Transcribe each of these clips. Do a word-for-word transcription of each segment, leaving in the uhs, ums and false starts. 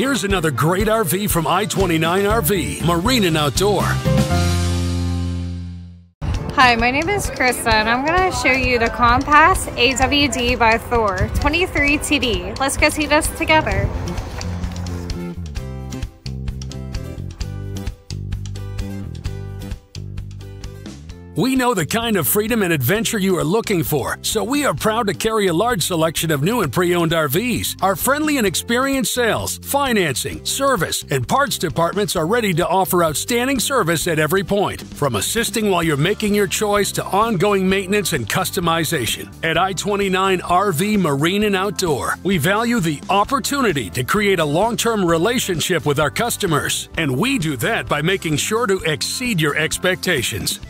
Here's another great R V from I twenty-nine R V, Marine and Outdoor. Hi, my name is Krista and I'm going to show you the Compass A W D by Thor twenty-three T D. Let's go see this together. We know the kind of freedom and adventure you are looking for, so we are proud to carry a large selection of new and pre-owned R Vs. Our friendly and experienced sales, financing, service, and parts departments are ready to offer outstanding service at every point, from assisting while you're making your choice to ongoing maintenance and customization. At I twenty-nine R V Marine and Outdoor, we value the opportunity to create a long-term relationship with our customers, and we do that by making sure to exceed your expectations.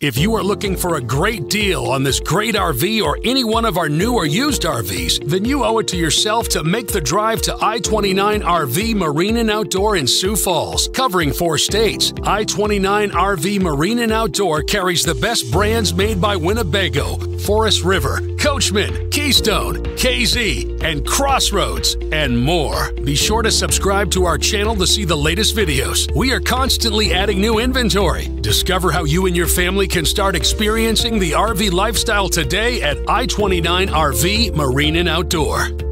If you are looking for a great deal on this great R V or any one of our new or used R Vs, then you owe it to yourself to make the drive to I twenty-nine R V Marine and Outdoor in Sioux Falls, covering four states. I twenty-nine R V Marine and Outdoor carries the best brands made by Winnebago, Forest River, Coachmen, Keystone, K Z, and Crossroads, and more. Be sure to subscribe to our channel to see the latest videos. We are constantly adding new inventory. Discover how you and your family can start experiencing the R V lifestyle today at I twenty-nine R V Marine and Outdoor.